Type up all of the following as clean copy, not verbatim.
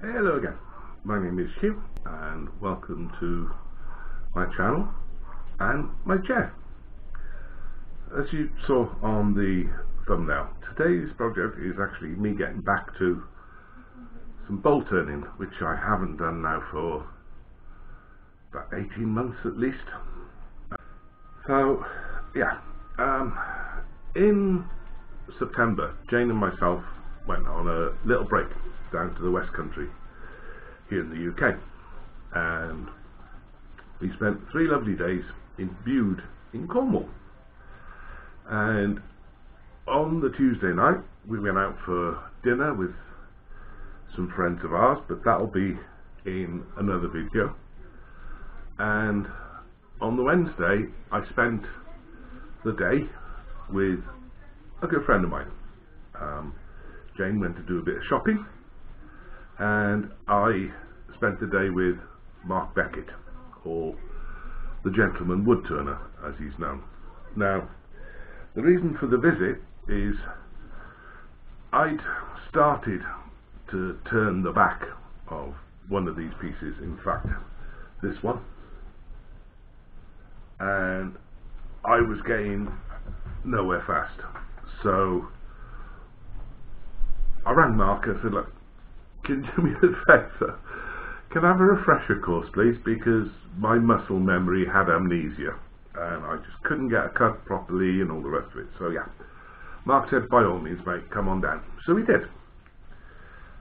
Hello again, my name is Hugh and welcome to my channel and my chair. As you saw on the thumbnail, today's project is actually me getting back to some bowl turning, which I haven't done now for about 18 months at least. So yeah, in September Jane and myself went on a little break down to the West Country here in the UK, and we spent 3 lovely days in Bude in Cornwall. And on the Tuesday night we went out for dinner with some friends of ours, but that'll be in another video. And on the Wednesday I spent the day with a good friend of mine. Jane went to do a bit of shopping and I spent the day with Mark Beckett, or the Gentleman Woodturner as he's known. Now, the reason for the visit is I'd started to turn the back of one of these pieces, in fact this one, and I was getting nowhere fast, so I rang Mark and said, look, can you do me a favour? Can I have a refresher course please, because my muscle memory had amnesia and I just couldn't get a cut properly and all the rest of it. So yeah, Mark said, by all means mate, come on down. So we did,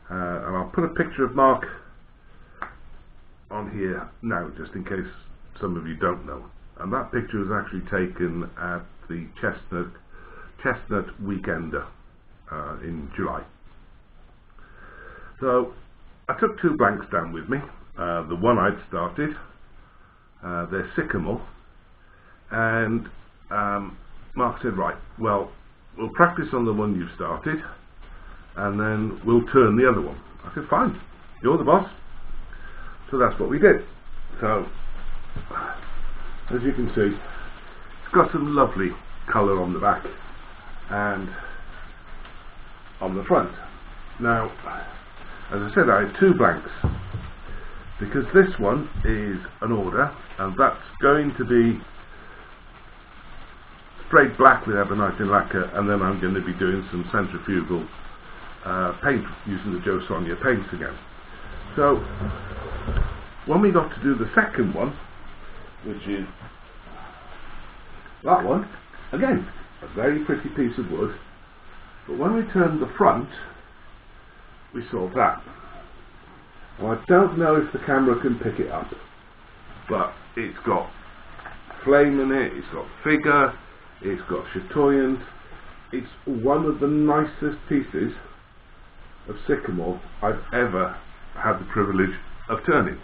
and I'll put a picture of Mark on here now just in case some of you don't know. And that picture was actually taken at the Chestnut Weekender in July. So I took 2 blanks down with me, the one I'd started, they're Sycamore, and Mark said, right, well, we'll practice on the one you've started and then we'll turn the other one. I said, fine, you're the boss. So that's what we did. So as you can see, it's got some lovely colour on the back and on the front. Now, as I said, I had 2 blanks because this one is an order and that's going to be sprayed black with ebonite and lacquer, and then I'm going to be doing some centrifugal paint using the Jo Sonja paints again. So when we got to do the second one, which is that one, again a very pretty piece of wood, but when we turned the front we saw that. Well, I don't know if the camera can pick it up, but it's got flame in it, it's got figure, it's got chatoyant. It's one of the nicest pieces of Sycamore I've ever had the privilege of turning.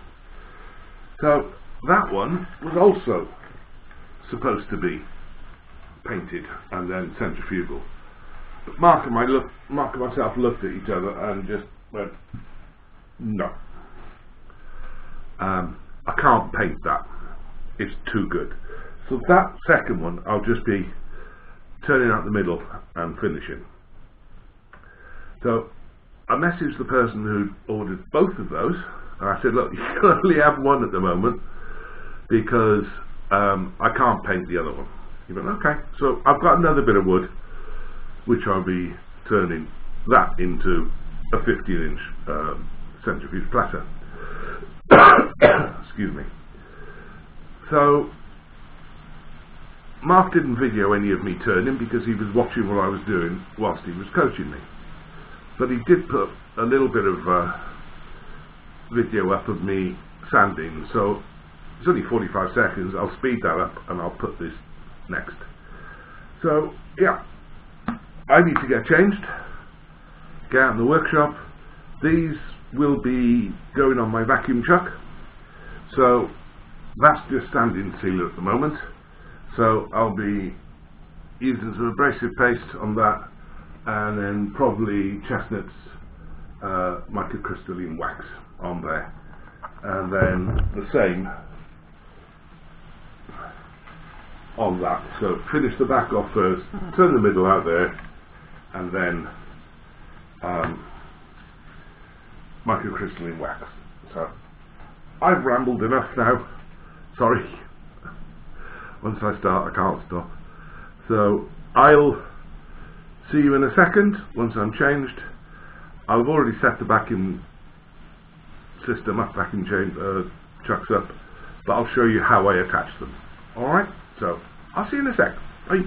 So that one was also supposed to be painted and then centrifugal. But Mark and myself looked at each other and just went, no, I can't paint that, it's too good. So that second one I'll just be turning out the middle and finishing. So I messaged the person who ordered both of those and I said, look, you can only have one at the moment because I can't paint the other one. He went, okay. So I've got another bit of wood which I'll be turning that into a 15-inch centrifuge platter. Excuse me. So Mark didn't video any of me turning because he was watching what I was doing whilst he was coaching me, but he did put a little bit of video up of me sanding, so it's only 45 seconds, I'll speed that up and I'll put this next. So yeah, I need to get changed, get out in the workshop. These will be going on my vacuum chuck, so that's just standing sealer at the moment, so I'll be using some abrasive paste on that and then probably Chestnut's microcrystalline wax on there, and then the same on that. So finish the back off first, turn the middle out there, and then microcrystalline wax. So I've rambled enough now, sorry. Once I start I can't stop, so I'll see you in a second once I'm changed. I've already set the backing system up, backing chain chucks up, but I'll show you how I attach them. Alright, so I'll see you in a sec. Bye.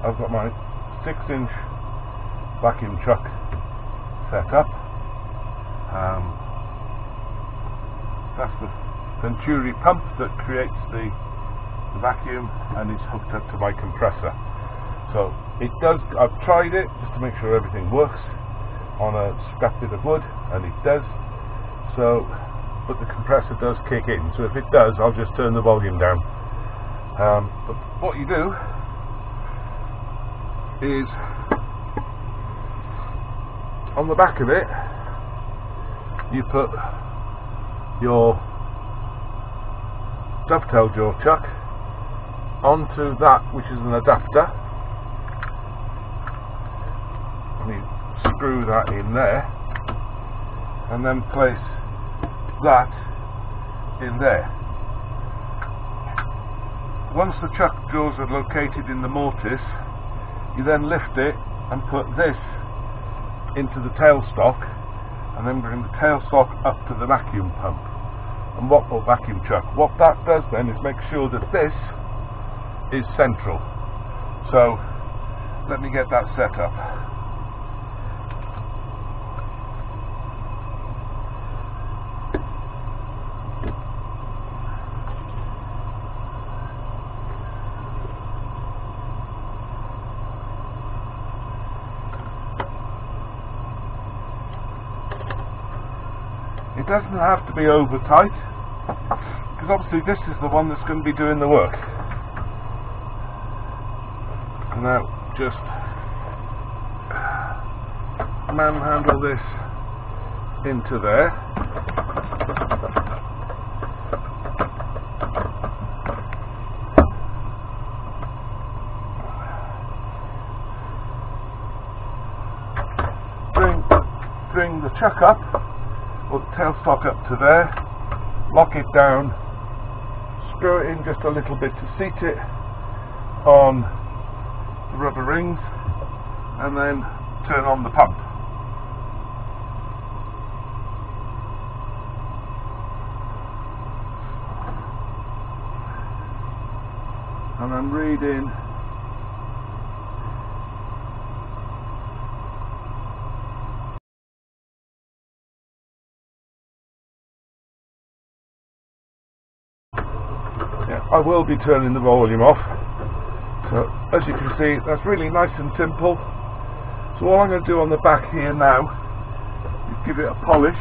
I've got my 6-inch vacuum chuck set up. That's the Venturi pump that creates the vacuum, and it's hooked up to my compressor. So it does. I've tried it just to make sure everything works on a scrap bit of wood, and it does. So, but the compressor does kick in. So if it does, I'll just turn the volume down. But what you do is, on the back of it you put your dovetail jaw chuck onto that, which is an adapter, and you screw that in there and then place that in there. Once the chuck jaws are located in the mortise, you then lift it and put this into the tailstock, and then bring the tailstock up to the vacuum pump and vacuum chuck. What that does then is make sure that this is central. So let me get that set up. It doesn't have to be over tight, because obviously this is the one that's going to be doing the work. Now just manhandle this into there. Bring the chuck up, or the tailstock up to there, lock it down, screw it in just a little bit to seat it on the rubber rings, and then turn on the pump. And I'm reading I will be turning the volume off. So as you can see, that's really nice and simple. So all I'm going to do on the back here now is give it a polish.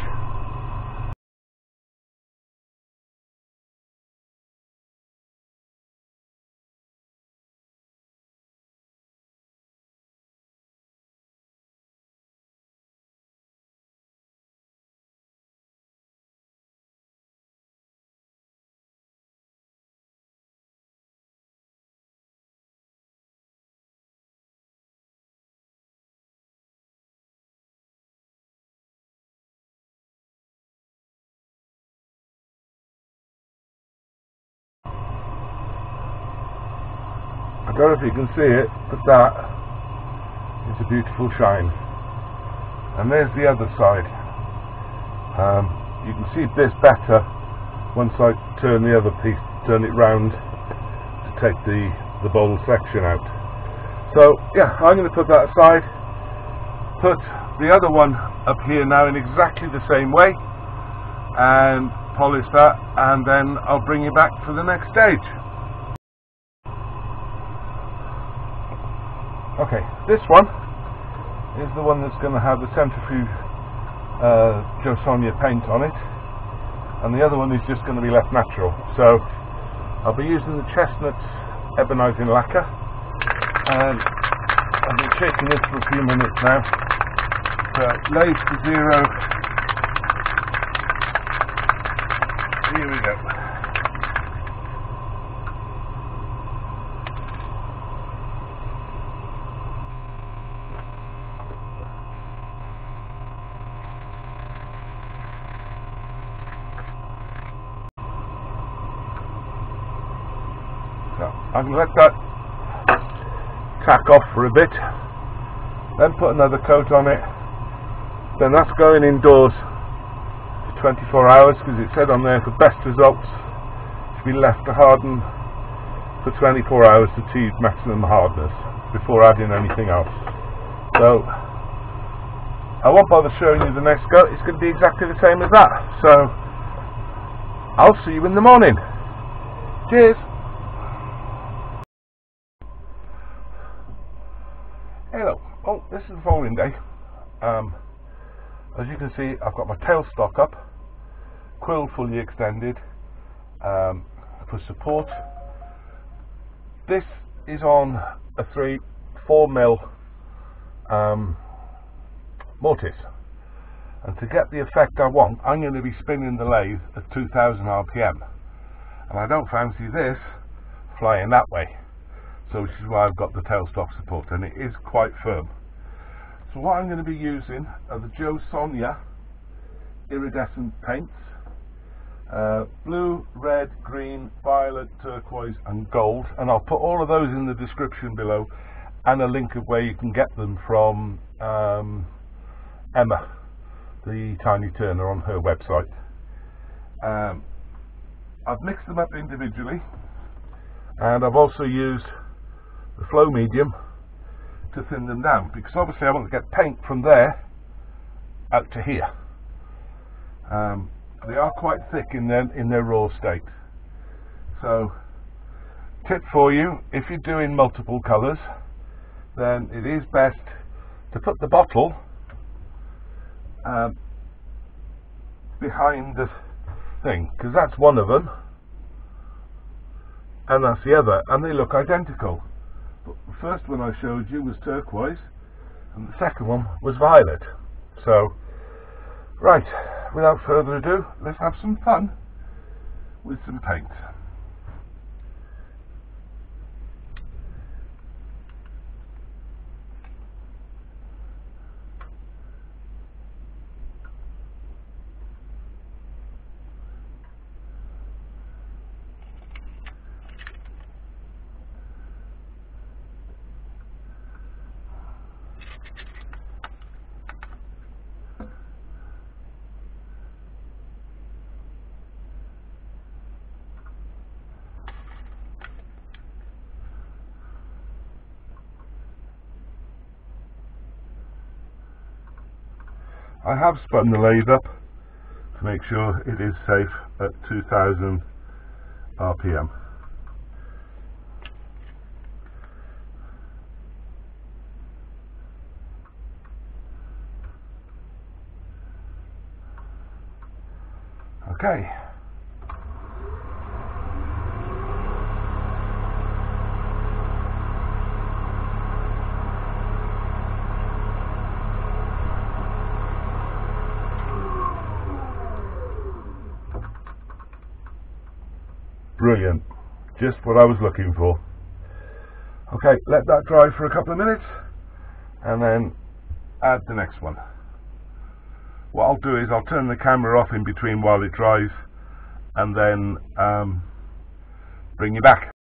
I don't know if you can see it, but that is a beautiful shine. And there's the other side. You can see this better once I turn the other piece, turn it round to take the bowl section out. So yeah, I'm going to put that aside, put the other one up here now in exactly the same way, and polish that, and then I'll bring you back for the next stage. Okay, this one is the one that's going to have the centrifuge Jo Sonja paint on it, and the other one is just going to be left natural. So I'll be using the Chestnut Ebonizing Lacquer, and I've been shaking this for a few minutes now. So lathe to zero. Here we go. I can let that tack off for a bit, then put another coat on it. Then that's going indoors for 24 hours because it said on there for best results to be left to harden for 24 hours to achieve maximum hardness before adding anything else. So I won't bother showing you the next coat, it's going to be exactly the same as that. So I'll see you in the morning. Cheers. Hello, well this is the following day. As you can see, I've got my tailstock up, quill fully extended for support. This is on a 4mm mortise, and to get the effect I want I'm going to be spinning the lathe at 2000 rpm, and I don't fancy this flying that way. So which is why I've got the tailstock support, and it is quite firm. So what I'm going to be using are the Jo Sonja iridescent paints, blue, red, green, violet, turquoise and gold, and I'll put all of those in the description below and a link of where you can get them from Emma the Tiny Turner on her website. I've mixed them up individually, and I've also used the flow medium to thin them down, because obviously I want to get paint from there out to here. They are quite thick in their raw state. So tip for you, if you're doing multiple colours, then it is best to put the bottle behind the thing, because that's one of them and that's the other, and they look identical. The first one I showed you was turquoise and the second one was violet. So right, without further ado, let's have some fun with some paint. I have spun the lathe up to make sure it is safe at 2000 RPM. Okay. Brilliant, just what I was looking for. Okay, let that dry for a couple of minutes and then add the next one. What I'll do is I'll turn the camera off in between while it dries and then bring you back.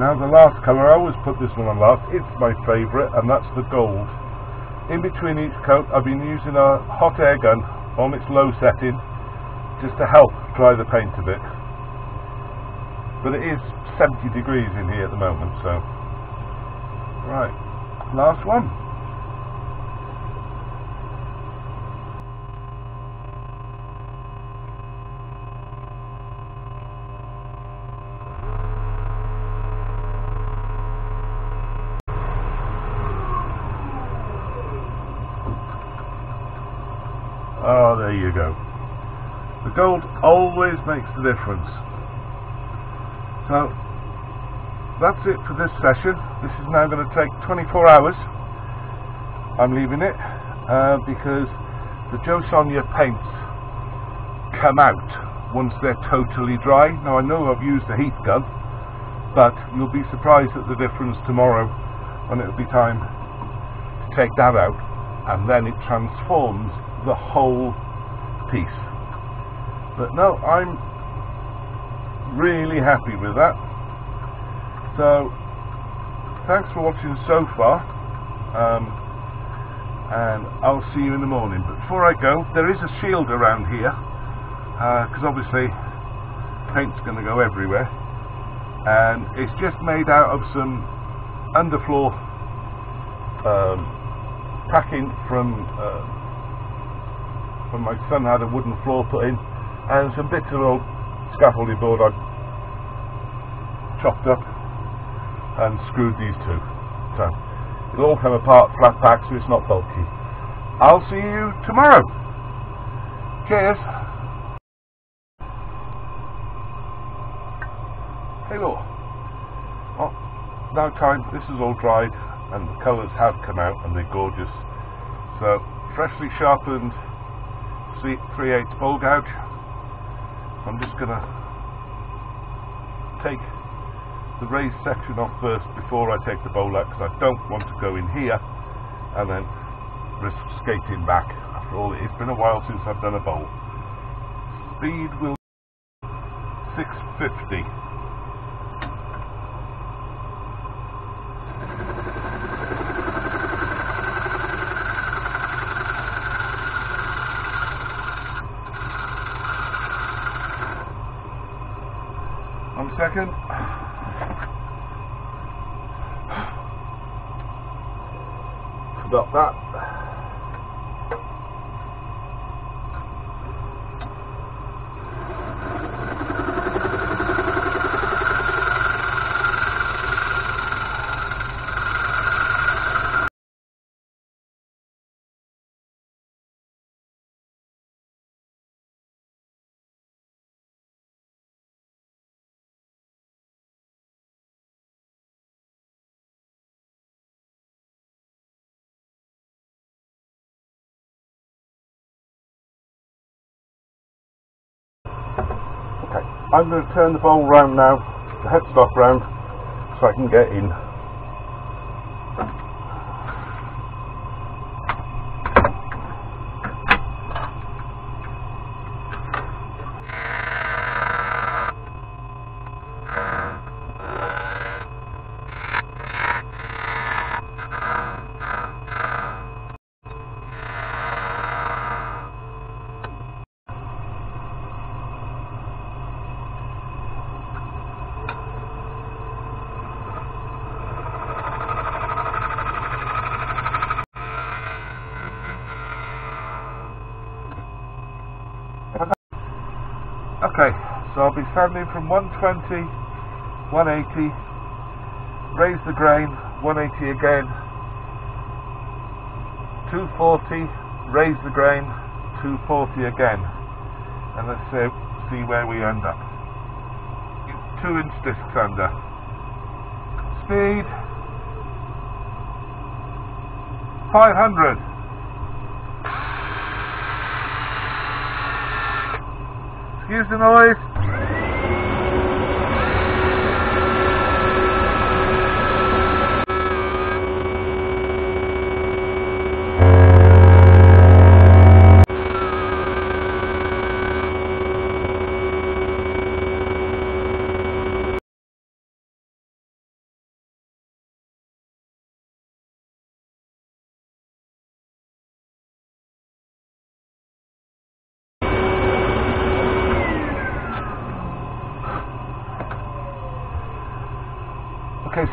Now the last colour, I always put this one on last, it's my favourite, and that's the gold. In between each coat I've been using a hot air gun on its low setting just to help dry the paint a bit. But it is 70 degrees in here at the moment, so... Right, last one. Oh, there you go. The gold always makes the difference. So that's it for this session. This is now going to take 24 hours. I'm leaving it because the Jo Sonja paints come out once they're totally dry. Now I know I've used a heat gun, but you'll be surprised at the difference tomorrow when it'll be time to take that out, and then it transforms the whole piece. But no, I'm really happy with that. So thanks for watching so far, and I'll see you in the morning. But before I go, there is a shield around here because obviously paint's going to go everywhere, and it's just made out of some underfloor packing from when my son had a wooden floor put in, and some bits of old scaffolding board I chopped up and screwed these two. So it'll all come apart flat pack, so it's not bulky. I'll see you tomorrow. Cheers. Hello. Well, now time. This is all dried, and the colours have come out, and they're gorgeous. So freshly sharpened 3/8 bowl gouge. I'm just going to take the raised section off first before I take the bowl out, because I don't want to go in here and then risk skating back. After all, it's been a while since I've done a bowl. Speed will be 650. Second. Got that. I'm going to turn the bowl round now, the headstock round, so I can get in. Okay, so I'll be sanding from 120, 180, raise the grain, 180 again, 240, raise the grain, 240 again, and let's see where we end up. 2-inch disc sander. Speed 500. Excuse the noise.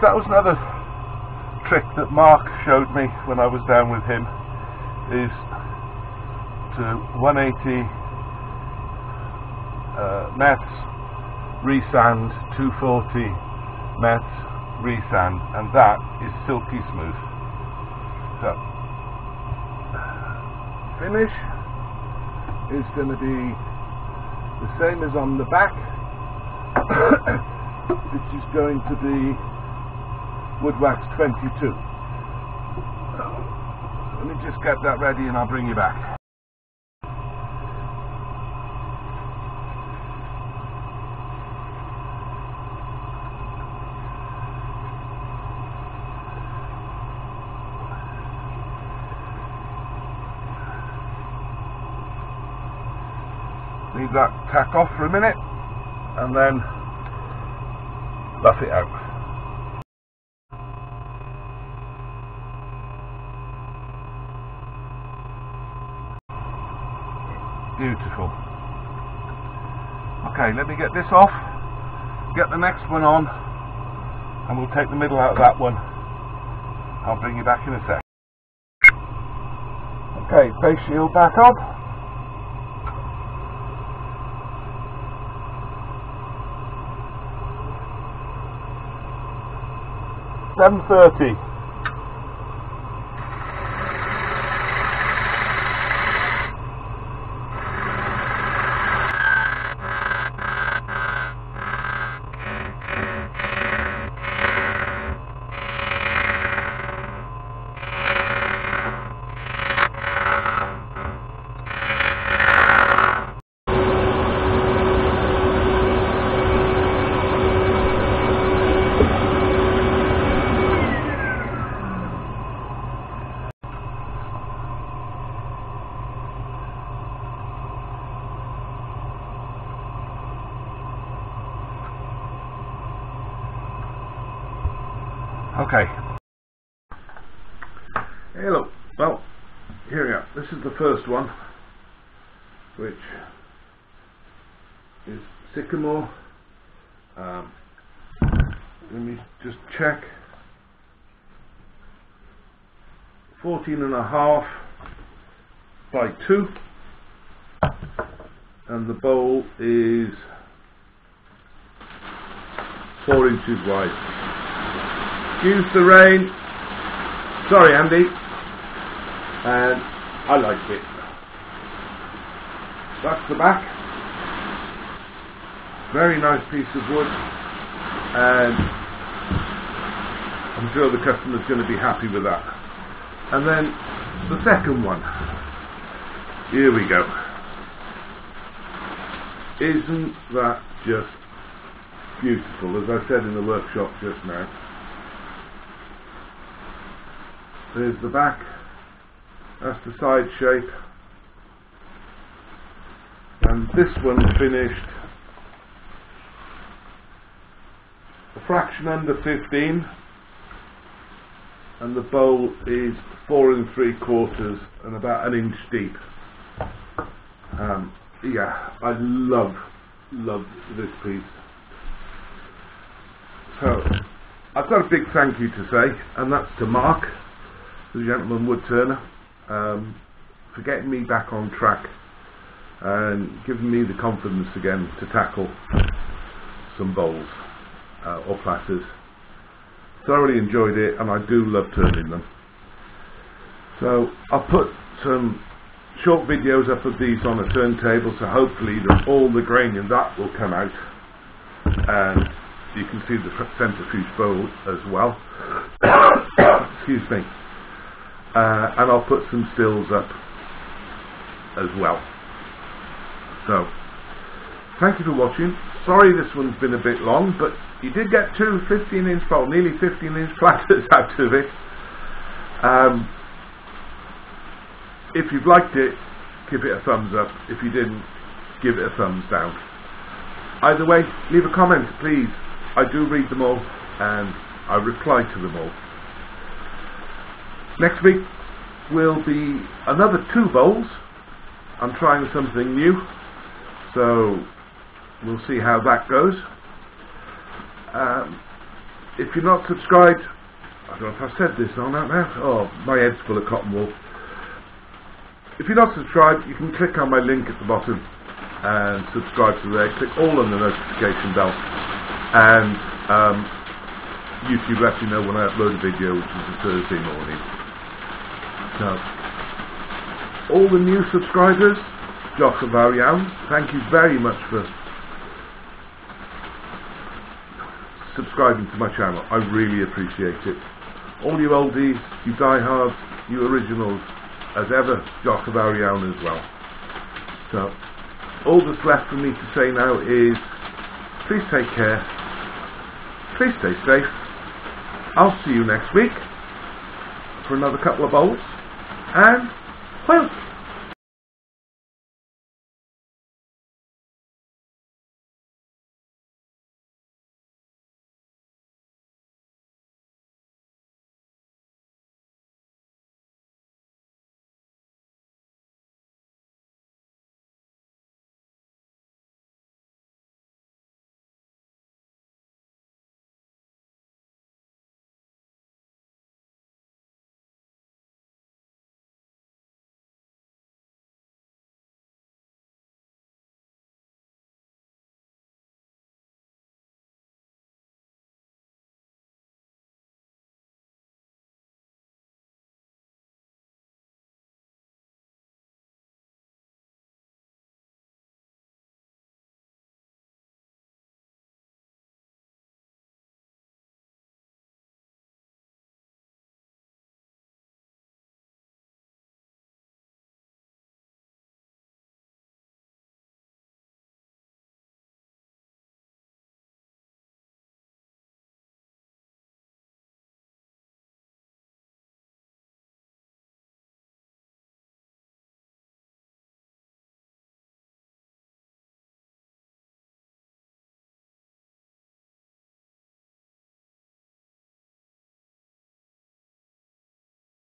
that was another trick that Mark showed me when I was down with him, is to 180 mats resand, 240 mats resand, and that is silky smooth. So finish is going to be the same as on the back, which is going to be Wood wax 22. Let me just get that ready and I'll bring you back. Leave that tack off for a minute and then buff it out. Beautiful. Okay, let me get this off, get the next one on, and we'll take the middle out of that one. I'll bring you back in a sec. Okay, face shield back on. $7.30. Okay. Hello. Well, here we are. This is the first one, which is Sycamore. Let me just check. 14.5 by 2, and the bowl is 4 inches wide. Excuse the rain. Sorry, Andy. And I liked it. That's the back. Very nice piece of wood, and I'm sure the customer's going to be happy with that. And then the second one. Here we go. Isn't that just beautiful? As I said in the workshop just now. There's the back, that's the side shape, and this one finished a fraction under 15, and the bowl is 4 3/4 and about an inch deep. Yeah, I love this piece. So I've got a big thank you to say, and that's to Mark The Gentleman Woodturner, for getting me back on track and giving me the confidence again to tackle some bowls or platters. Thoroughly enjoyed it, and I do love turning them. So I'll put some short videos up of these on a turntable, so hopefully that all the grain in that will come out and you can see the centrifuge bowl as well. Excuse me. And I'll put some stills up as well. So, thank you for watching. Sorry this one's been a bit long, but you did get two 15-inch, well, nearly 15-inch platters out of it. If you've liked it, give it a thumbs up. If you didn't, give it a thumbs down. Either way, leave a comment, please. I do read them all, and I reply to them all. Next week will be another 2 bowls. I'm trying something new, so we'll see how that goes. If you're not subscribed, I don't know if I've said this on that now. Oh, my head's full of cotton wool. If you're not subscribed, you can click on my link at the bottom and subscribe to there. Click all on the notification bell, and YouTube lets you know when I upload a video, which is a Thursday morning. So, all the new subscribers, Josh and Varian, thank you very much for subscribing to my channel. I really appreciate it. All you oldies, you diehards, you originals, as ever, Josh and Varian as well. So, all that's left for me to say now is, please take care, please stay safe. I'll see you next week for another couple of bowls, and well.